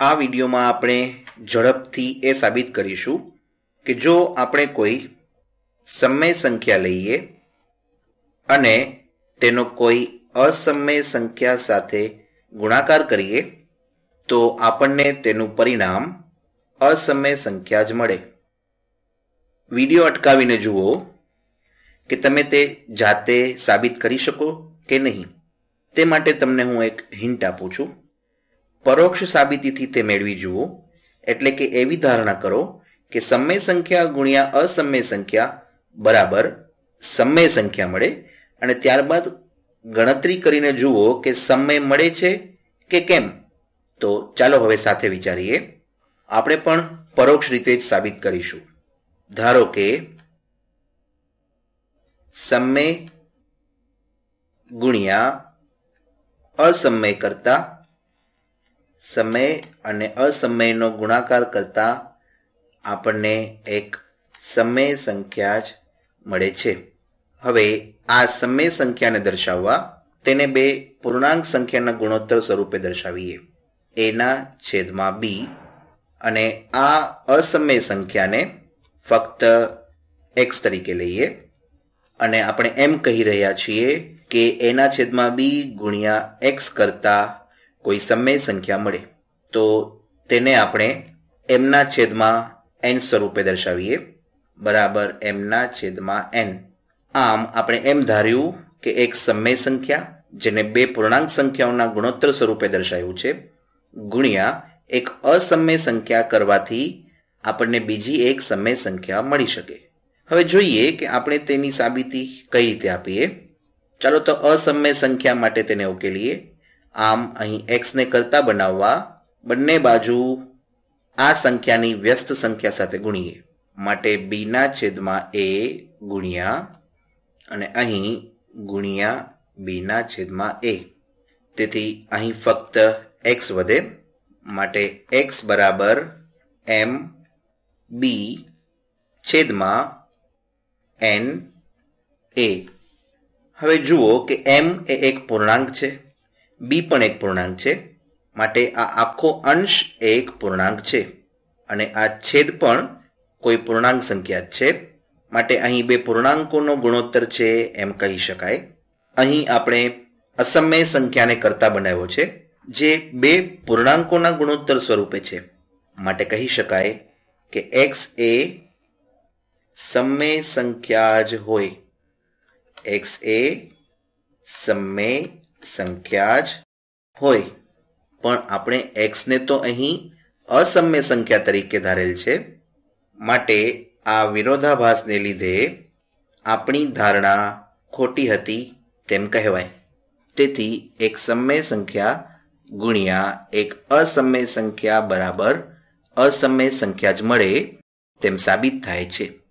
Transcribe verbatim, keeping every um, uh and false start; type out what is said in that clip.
आ वीडियोमां आपणे झड़पथी ए साबित करीशुं कि जो आपणे कोई सम्मेय संख्या लईए अने तेनो कोई असम्मेय संख्या साथे गुणाकार करीए तो आपणने तेनुं परिणाम असम्मेय संख्या ज मळे। वीडियो अटकावीने जुओ कि तमे ते जाते साबित करी शको के नहीं। ते माटे तमने हूँ एक हिंट आपू छूं। परोक्ष साबितीथी ते मेळवी जुओ एटले के एवी धारणा करो कि सम्मेय संख्या गुणिया असम्मेय संख्या बराबर सम्मेय संख्या मळे अने त्यारबाद गणतरी करीने जुओ के सम्मेय मळे छे के केम। तो चालो हवे साथे विचारीए। आपणे पण परोक्ष रीते ज साबित करीशुं। धारो के सम्मेय गुणिया असम्मेय करता सम्मेय अने असम्मेय नो गुणाकार करता आपने एक सम्मेय संख्या ज मळे छे। हवे आ सम्मेय संख्या ने दर्शाववा तेने बे पूर्णांक संख्या ना गुणोत्तर स्वरूपे दर्शावीए। ए ना छेदमां बी अने आ असम्मेय संख्या ने फक्त एक्स तरीके लईए अने आपणे एम कही रह्या छीए के एना छेदमां बी गुणिया एक्स करता कोई सम्मेय संख्या मळे तो तेने आपणे एमना छेदमां एन स्वरूपे दर्शावीए बराबर एमना छेदमां एन। आम आपणे एम धार्युं के एक सम्मेय संख्या जेने बे पूर्णांक संख्याओना गुणोत्तर स्वरूपे दर्शाव्युं छे गुणिया एक असम्मेय संख्या करवाथी आपणे बीजी एक सम्मेय संख्या मळी शके। हवे जोईए के आपणे तेनी साबिती कई रीते आपीए। चलो तो असम्मेय संख्या माटे तेने उकेलीए। आम अहीं एक्स ने करता बनाववा बंने बाजू आ संख्यानी व्यस्त संख्या साथे गुणीए माटे बी ना छेदमां ए गुणिया अने अहीं गुणिया बी ना छेदमां ए। तेथी अहीं फक्त एक्स वधे माटे एक्स बराबर एम बी छेदमां एन ए। हवे जुओ के एम ए एक पूर्णांक छे बी पण एक पूर्णांक छे माटे आ आखो अंश एक पूर्णांक छे अने आ छेद पण कोई पूर्णांक संख्या छे माटे અહીં બે પૂર્ણાંકોનો ગુણોત્तर છે એમ કહી શકાય। અહીં આપણે અસમ્મેય સંખ્યાને કર્તા બનાવ્યો છે જે બે પૂર્ણાંકોના ગુણોત્तर સ્વરૂપે છે માટે કહી શકાય કે x એ सम्मेय संख्या ज होय। x ए सम्मेय संख्या ज होय पण आपणे x ने तो અહીં असम्मेय संख्या तरीके धारेल छे माटे आ विरोधाभासने लीधे आपणी धारणा खोटी हती तेम कहेवाय। तेथी एक सम्मेय संख्या गुणिया एक असम्मेय संख्या बराबर असम्मेय संख्या ज मळे तेम साबित थाय छे।